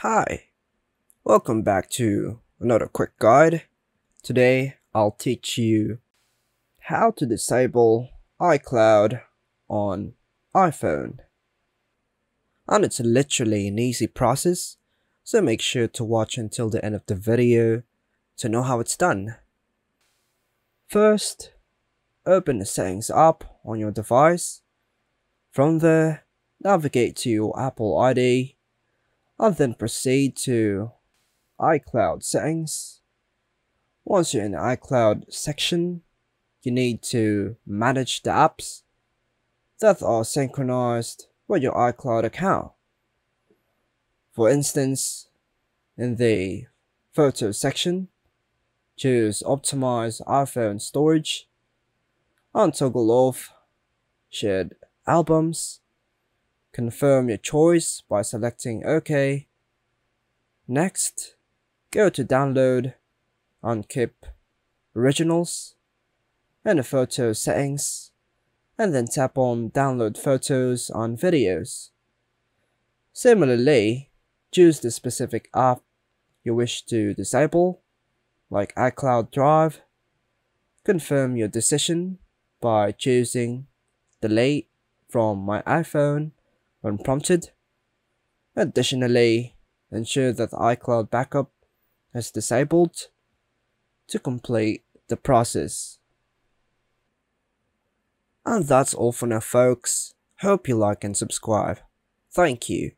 Hi, welcome back to another quick guide. Today I'll teach you how to disable iCloud on iPhone. And it's literally an easy process, so make sure to watch until the end of the video to know how it's done. First, open the settings app on your device. From there, navigate to your Apple ID. And then proceed to iCloud settings. Once you're in the iCloud section, you need to manage the apps that are synchronized with your iCloud account. For instance, in the photo section, choose optimize iPhone storage and toggle off shared albums. Confirm your choice by selecting OK. Next, go to download and keep originals in the photo settings, and then tap on download photos and videos. Similarly, choose the specific app you wish to disable, like iCloud Drive. Confirm your decision by choosing delete from my iPhone when prompted. Additionally, ensure that iCloud backup is disabled to complete the process. And that's all for now, folks. Hope you like and subscribe. Thank you.